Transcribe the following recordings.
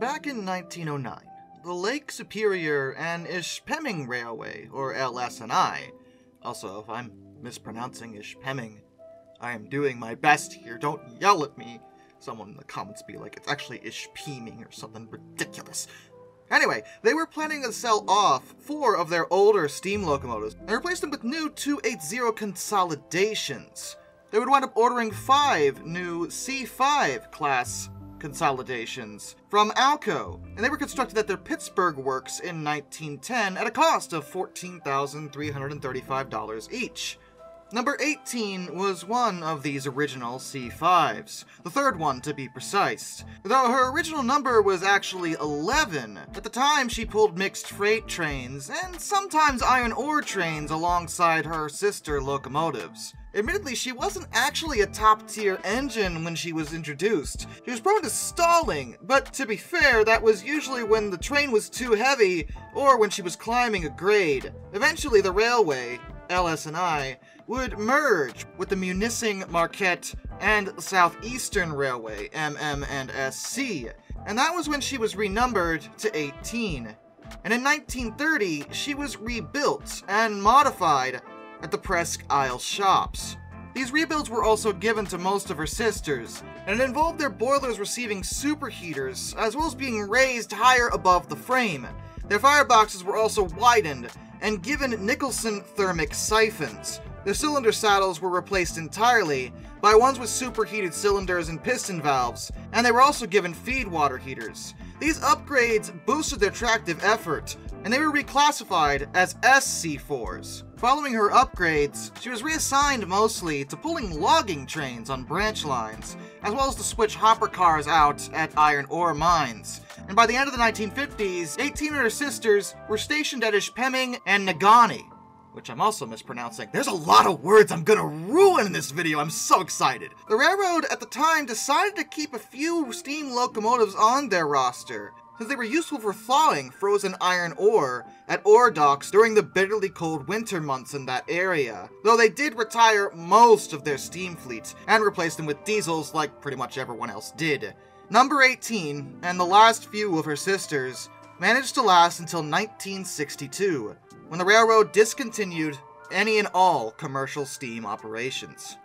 Back in 1909, the Lake Superior and Ishpeming Railway, or LS&I, also, if I'm mispronouncing Ishpeming, I am doing my best here, don't yell at me. Someone in the comments be like, it's actually Ishpeming or something ridiculous. Anyway, they were planning to sell off 4 of their older steam locomotives and replace them with new 280 consolidations. They would wind up ordering 5 new C5 class consolidations from ALCO, and they were constructed at their Pittsburgh Works in 1910 at a cost of $14,335 each. Number 18 was one of these original C5s, the third one to be precise. Though her original number was actually 11, at the time she pulled mixed freight trains and sometimes iron ore trains alongside her sister locomotives. Admittedly, she wasn't actually a top-tier engine when she was introduced. She was prone to stalling, but to be fair, that was usually when the train was too heavy or when she was climbing a grade. Eventually, the railway, LS&I, would merge with the Munising, Marquette, and the Southeastern Railway, MM and SC, and that was when she was renumbered to 18. And in 1930, she was rebuilt and modified at the Presque Isle shops. These rebuilds were also given to most of her sisters, and it involved their boilers receiving superheaters, as well as being raised higher above the frame. Their fireboxes were also widened and given Nicholson thermic siphons. Their cylinder saddles were replaced entirely by ones with superheated cylinders and piston valves, and they were also given feed water heaters. These upgrades boosted their tractive effort, and they were reclassified as SC4s. Following her upgrades, she was reassigned mostly to pulling logging trains on branch lines, as well as to switch hopper cars out at iron ore mines. And by the end of the 1950s, 18 of her sisters were stationed at Ishpeming and Nagani, which I'm also mispronouncing. There's a lot of words I'm gonna ruin in this video, I'm so excited! The railroad at the time decided to keep a few steam locomotives on their roster, since they were useful for thawing frozen iron ore at ore docks during the bitterly cold winter months in that area, though they did retire most of their steam fleet and replace them with diesels like pretty much everyone else did. Number 18, and the last few of her sisters, managed to last until 1962, when the railroad discontinued any and all commercial steam operations.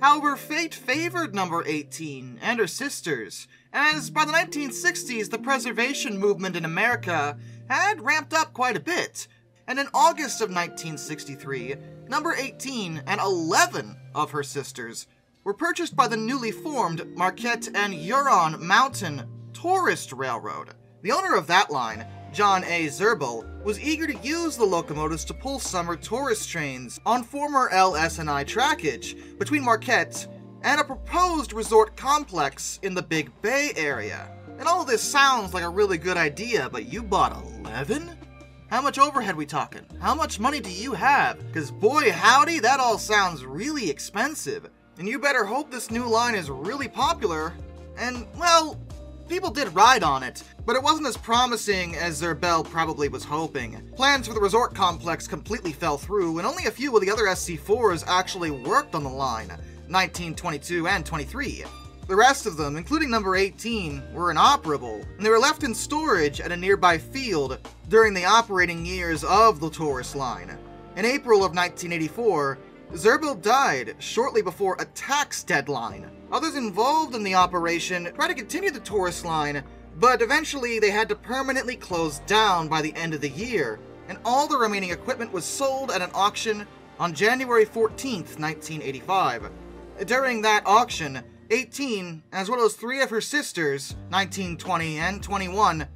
However, fate favored number 18 and her sisters, as by the 1960s the preservation movement in America had ramped up quite a bit, and in August of 1963, number 18 and 11 of her sisters were purchased by the newly formed Marquette and Huron Mountain Tourist Railroad. The owner of that line, John A. Zerbel, was eager to use the locomotives to pull summer tourist trains on former LS&I trackage between Marquette and a proposed resort complex in the Big Bay area. And all of this sounds like a really good idea, but you bought 11? How much overhead we talking? How much money do you have? Because boy howdy, that all sounds really expensive. And you better hope this new line is really popular. And, well, people did ride on it, but it wasn't as promising as Zerbel probably was hoping. Plans for the resort complex completely fell through, and only a few of the other SC4s actually worked on the line, 19, 22, and 23. The rest of them, including number 18, were inoperable, and they were left in storage at a nearby field during the operating years of the tourist line. In April of 1984, Zerbel died shortly before a tax deadline. Others involved in the operation tried to continue the tourist line, but eventually they had to permanently close down by the end of the year, and all the remaining equipment was sold at an auction on January 14th, 1985. During that auction, 18, as well as 3 of her sisters, 19, 20, and 21,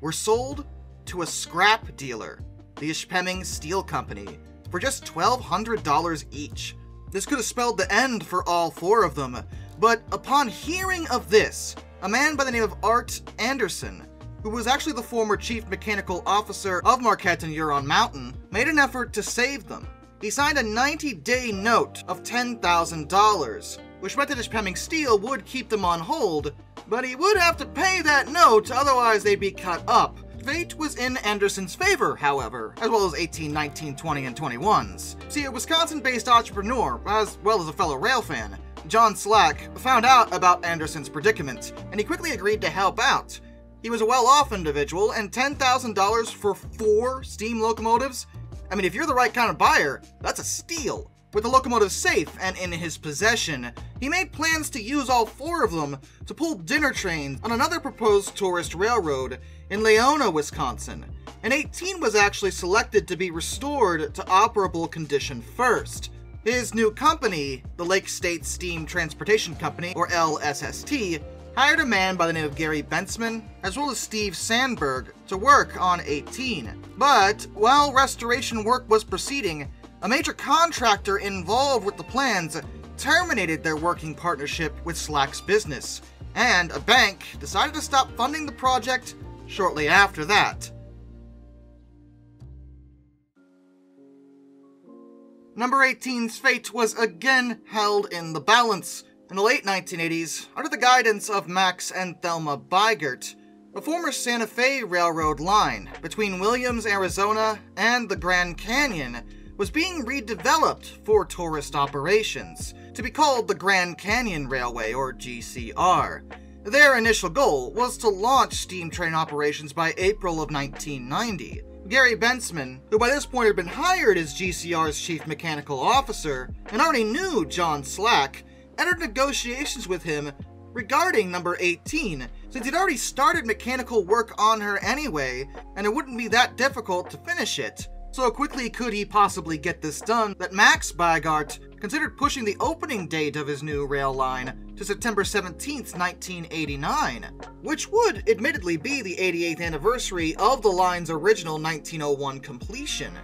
were sold to a scrap dealer, the Ishpeming Steel Company, for just $1,200 each. This could have spelled the end for all 4 of them, but upon hearing of this, a man by the name of Art Anderson, who was actually the former chief mechanical officer of Marquette and Huron Mountain, made an effort to save them. He signed a 90-day note of $10,000, which meant that Ishpeming Steel would keep them on hold, but he would have to pay that note, otherwise they'd be cut up. Fate was in Anderson's favor, however, as well as 18, 19, 20, and 21's. See, a Wisconsin-based entrepreneur, as well as a fellow rail fan, John Slack found out about Anderson's predicament, and he quickly agreed to help out. He was a well-off individual, and $10,000 for 4 steam locomotives? I mean, if you're the right kind of buyer, that's a steal. With the locomotives safe and in his possession, he made plans to use all 4 of them to pull dinner trains on another proposed tourist railroad in Leona, Wisconsin, and 18 was actually selected to be restored to operable condition first. His new company, the Lake State Steam Transportation Company, or LSST, hired a man by the name of Gary Bensman, as well as Steve Sandberg, to work on 18. But while restoration work was proceeding, a major contractor involved with the plans terminated their working partnership with Slack's business, and a bank decided to stop funding the project shortly after that. Number 18's fate was again held in the balance in the late 1980s under the guidance of Max and Thelma Biegert, a former Santa Fe Railroad line between Williams, Arizona, and the Grand Canyon was being redeveloped for tourist operations to be called the Grand Canyon Railway, or GCR. Their initial goal was to launch steam train operations by April of 1990. Gary Bensman, who by this point had been hired as GCR's chief mechanical officer and already knew John Slack, entered negotiations with him regarding number 18, since he'd already started mechanical work on her anyway, and it wouldn't be that difficult to finish it. So quickly could he possibly get this done that Max Biegert considered pushing the opening date of his new rail line to September 17th, 1989, which would admittedly be the 88th anniversary of the line's original 1901 completion,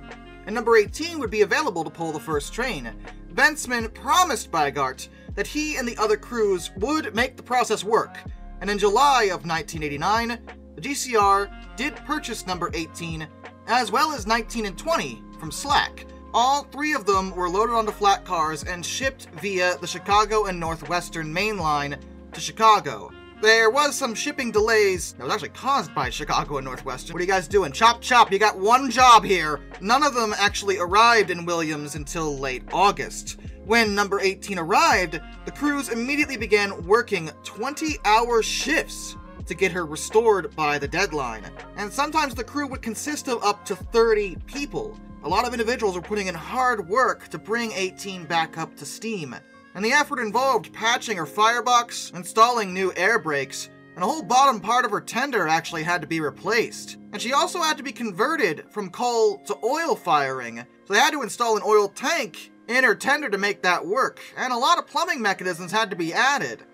and number 18 would be available to pull the first train. Bensman promised Biegert that he and the other crews would make the process work, and in July of 1989, the GCR did purchase number 18 as well as 19 and 20 from Slack. All 3 of them were loaded onto flat cars and shipped via the Chicago and Northwestern main line to Chicago. There was some shipping delays that was actually caused by Chicago and Northwestern. What are you guys doing? Chop, chop, you got one job here. None of them actually arrived in Williams until late August. When number 18 arrived, the crews immediately began working 20-hour shifts to get her restored by the deadline. And sometimes the crew would consist of up to 30 people. A lot of individuals were putting in hard work to bring 18 back up to steam, and the effort involved patching her firebox, installing new air brakes, and a whole bottom part of her tender actually had to be replaced. And she also had to be converted from coal to oil firing, so they had to install an oil tank in her tender to make that work, and a lot of plumbing mechanisms had to be added.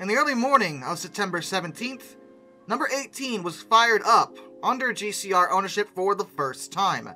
In the early morning of September 17th, number 18 was fired up under GCR ownership for the first time,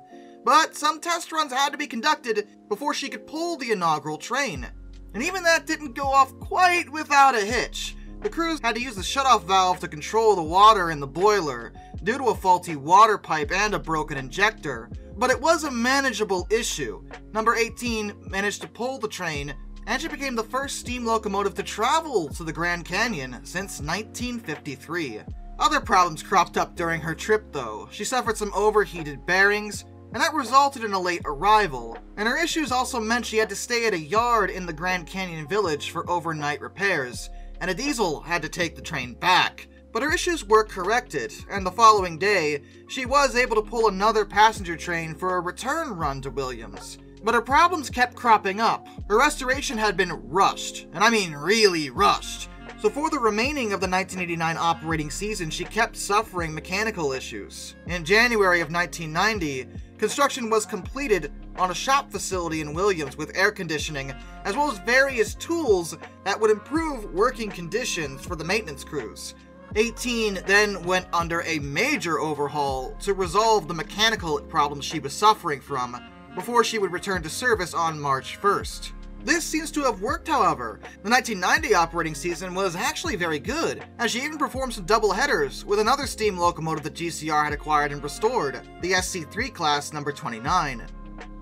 but some test runs had to be conducted before she could pull the inaugural train, and even that didn't go off quite without a hitch. The crews had to use the shutoff valve to control the water in the boiler due to a faulty water pipe and a broken injector, but it was a manageable issue. Number 18 managed to pull the train, and she became the first steam locomotive to travel to the Grand Canyon since 1953. Other problems cropped up during her trip, though. She suffered some overheated bearings, and that resulted in a late arrival, and her issues also meant she had to stay at a yard in the Grand Canyon Village for overnight repairs, and a diesel had to take the train back. But her issues were corrected, and the following day, she was able to pull another passenger train for a return run to Williams. But her problems kept cropping up. Her restoration had been rushed, and I mean really rushed. So for the remaining of the 1989 operating season, she kept suffering mechanical issues. In January of 1990, construction was completed on a shop facility in Williams with air conditioning, as well as various tools that would improve working conditions for the maintenance crews. 18 then went under a major overhaul to resolve the mechanical problems she was suffering from, before she would return to service on March 1st. This seems to have worked, however. The 1990 operating season was actually very good, as she even performed some doubleheaders with another steam locomotive that GCR had acquired and restored, the SC3 class number 29.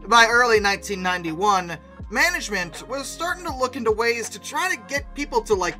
By early 1991, management was starting to look into ways to try to get people to,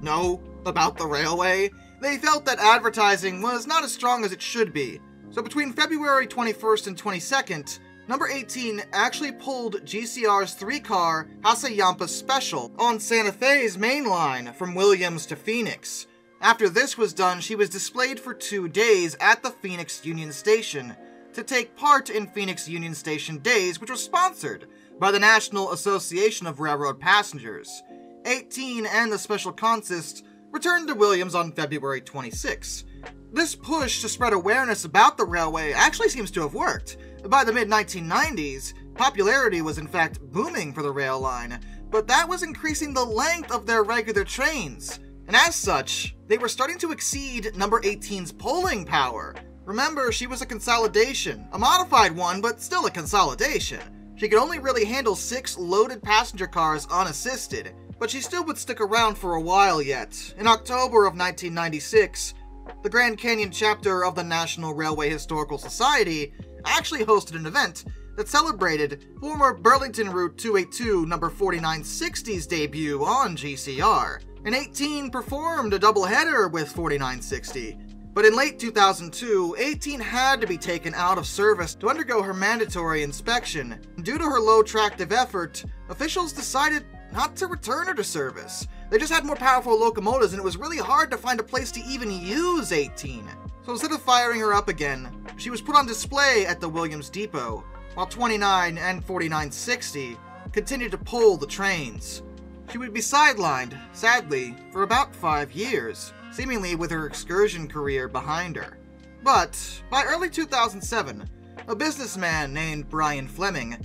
know about the railway. They felt that advertising was not as strong as it should be. So between February 21st and 22nd, Number 18 actually pulled GCR's three-car Hasayampa Special on Santa Fe's main line from Williams to Phoenix. After this was done, she was displayed for 2 days at the Phoenix Union Station to take part in Phoenix Union Station Days, which were sponsored by the National Association of Railroad Passengers. 18 and the special consist returned to Williams on February 26. This push to spread awareness about the railway actually seems to have worked. By the mid-1990s, popularity was in fact booming for the rail line, but that was increasing the length of their regular trains, and as such, they were starting to exceed number 18's polling power. Remember, she was a consolidation, a modified one, but still a consolidation. She could only really handle 6 loaded passenger cars unassisted, but she still would stick around for a while yet. In October of 1996, the Grand Canyon chapter of the National Railway Historical Society actually hosted an event that celebrated former Burlington Route 282 number 4960's debut on GCR, and 18 performed a doubleheader with 4960. But in late 2002, 18 had to be taken out of service to undergo her mandatory inspection. Due to her low tractive effort, officials decided not to return her to service. They just had more powerful locomotives, and it was really hard to find a place to even use 18. So instead of firing her up again, she was put on display at the Williams Depot, while 29 and 4960 continued to pull the trains. She would be sidelined, sadly, for about 5 years, seemingly with her excursion career behind her. But by early 2007, a businessman named Brian Fleming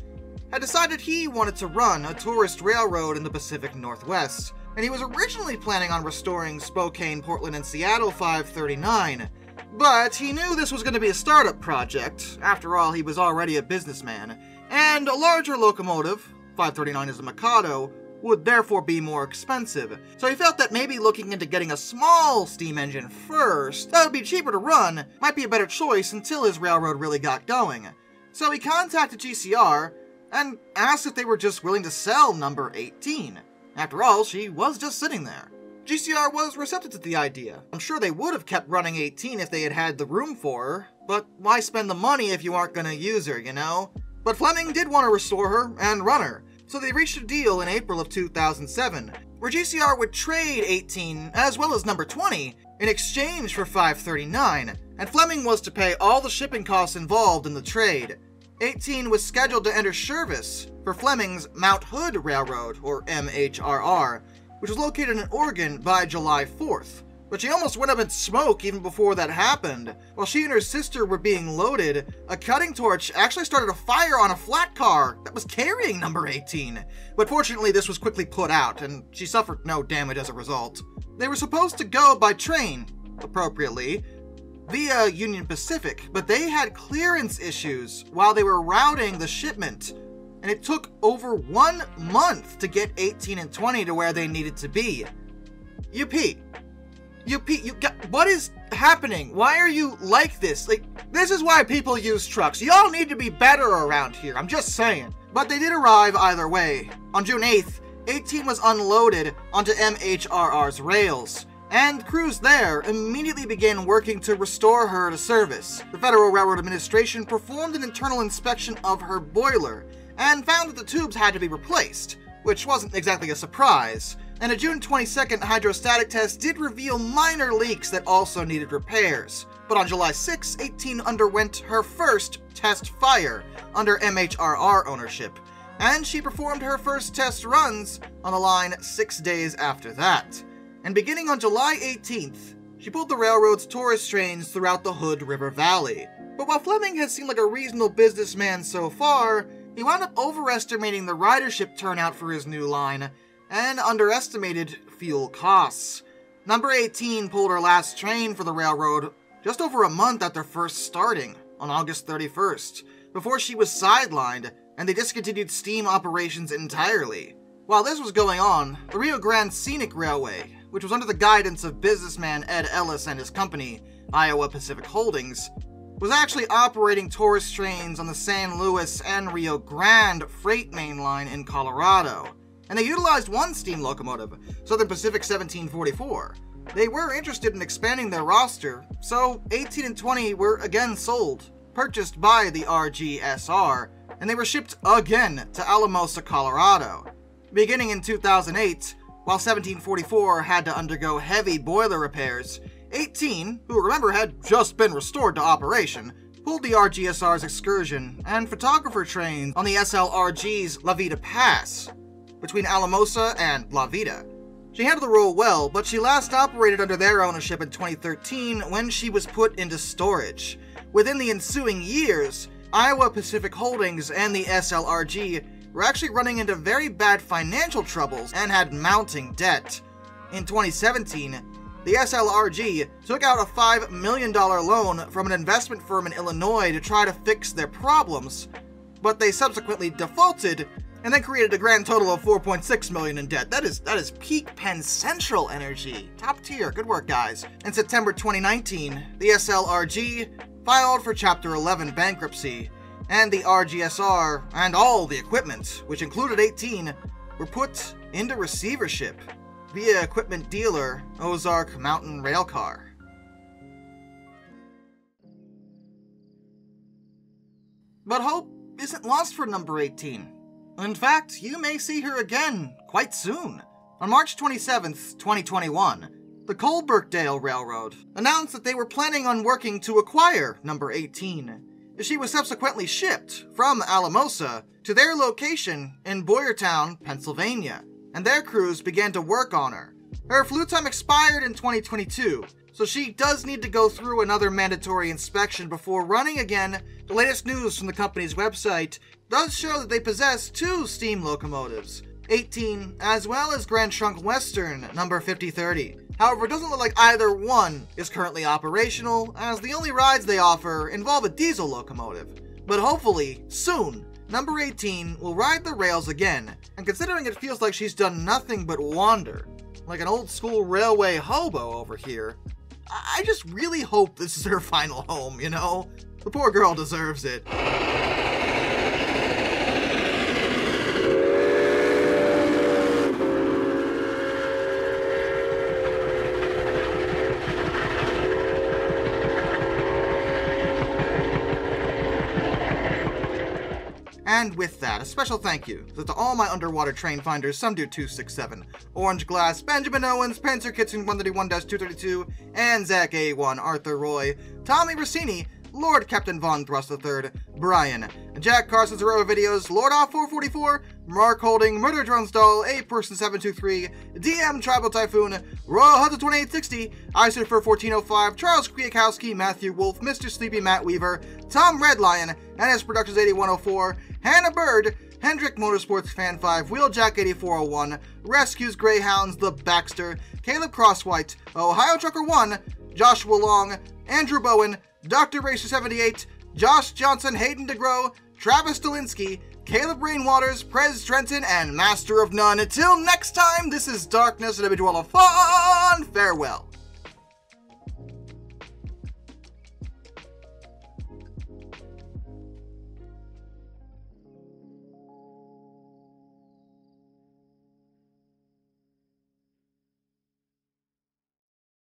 had decided he wanted to run a tourist railroad in the Pacific Northwest, and he was originally planning on restoring Spokane, Portland, and Seattle 539, but he knew this was going to be a startup project. After all, he was already a businessman, and a larger locomotive, 539 is the Mikado, would therefore be more expensive, so he felt that maybe looking into getting a small steam engine first that would be cheaper to run might be a better choice until his railroad really got going. So he contacted GCR and asked if they were just willing to sell number 18. After all, she was just sitting there. GCR was receptive to the idea. I'm sure they would have kept running 18 if they had had the room for her, but why spend the money if you aren't going to use her, you know? But Fleming did want to restore her and run her, so they reached a deal in April of 2007, where GCR would trade 18 as well as number 20 in exchange for 539, and Fleming was to pay all the shipping costs involved in the trade. 18 was scheduled to enter service for Fleming's Mount Hood Railroad, or MHRR, which was located in Oregon by July 4th. But she almost went up in smoke even before that happened. While she and her sister were being loaded, a cutting torch actually started a fire on a flat car that was carrying number 18. But fortunately, this was quickly put out, and she suffered no damage as a result. They were supposed to go by train, appropriately, via Union Pacific, but they had clearance issues while they were routing the shipment, and it took over 1 month to get 18 and 20 to where they needed to be. What is happening? Why are you like this? Like, this is why people use trucks. Y'all need to be better around here, I'm just saying. But they did arrive either way. On June 8th, 18 was unloaded onto MHRR's rails, and crews there immediately began working to restore her to service. The Federal Railroad Administration performed an internal inspection of her boiler, and found that the tubes had to be replaced, which wasn't exactly a surprise. And a June 22nd hydrostatic test did reveal minor leaks that also needed repairs. But on July 6, 18 underwent her first test fire under MHRR ownership, and she performed her first test runs on the line 6 days after that. And beginning on July 18th, she pulled the railroad's tourist trains throughout the Hood River Valley. But while Fleming had seemed like a reasonable businessman so far, he wound up overestimating the ridership turnout for his new line, and underestimated fuel costs. Number 18 pulled her last train for the railroad just over a month after first starting, on August 31st, before she was sidelined and they discontinued steam operations entirely. While this was going on, the Rio Grande Scenic Railway, which was under the guidance of businessman Ed Ellis and his company, Iowa Pacific Holdings, was actually operating tourist trains on the San Luis and Rio Grande freight main line in Colorado, and they utilized one steam locomotive, Southern Pacific 1744. They were interested in expanding their roster, so 18 and 20 were again sold, purchased by the RGSR, and they were shipped again to Alamosa, Colorado. Beginning in 2008, while 1744 had to undergo heavy boiler repairs, 18, who remember had just been restored to operation, pulled the RGSR's excursion and photographer trains on the SLRG's La Vida Pass, between Alamosa and La Vida. She handled the role well, but she last operated under their ownership in 2013 when she was put into storage. Within the ensuing years, Iowa Pacific Holdings and the SLRG were actually running into very bad financial troubles and had mounting debt. In 2017, the SLRG took out a $5 million loan from an investment firm in Illinois to try to fix their problems, but they subsequently defaulted and then created a grand total of $4.6 million in debt. That is peak Penn Central energy. Top tier. Good work, guys. In September 2019, the SLRG filed for Chapter 11 bankruptcy, and the RGSR and all the equipment, which included 18, were put into receivership via equipment dealer Ozark Mountain Railcar. But hope isn't lost for number 18. In fact, you may see her again quite soon. On March 27th, 2021, the Coalbrookdale Railroad announced that they were planning on working to acquire number 18. She was subsequently shipped from Alamosa to their location in Boyertown, Pennsylvania, and their crews began to work on her. Her flew time expired in 2022, so she does need to go through another mandatory inspection before running again. The latest news from the company's website does show that they possess two steam locomotives, 18 as well as Grand Trunk Western number 5030. However, it doesn't look like either one is currently operational, as the only rides they offer involve a diesel locomotive. But hopefully, soon, number 18 will ride the rails again, and considering it feels like she's done nothing but wander, like an old school railway hobo over here, I just really hope this is her final home, you know? The poor girl deserves it. And with that, a special thank you to all my underwater train finders, Some Do 267, Orange Glass, Benjamin Owens, Panzer Kitson 131-232, and Zach A1, Arthur Roy, Tommy Rossini, Lord Captain Von Thrust III, Brian, Jack Carson's Railroad Videos, Lord Off 444, Mark Holding, Murder Drunstall, A Person 723, DM Tribal Typhoon, Royal Hunter 2860, Isurfer 1405, Charles Kwiatkowski, Matthew Wolf, Mr. Sleepy, Matt Weaver, Tom Red Lion, NS Productions 8104, Hannah Bird, Hendrick Motorsports Fan 5, Wheeljack 8401, Rescues Greyhounds, The Baxter, Caleb Crosswhite, Ohio Trucker 1, Joshua Long, Andrew Bowen, Dr. Racer 78, Josh Johnson, Hayden DeGrow, Travis Dolinsky, Caleb Rainwaters, Prez Trenton, and Master of None. Until next time, this is Darkness and Individual of Fun. Farewell.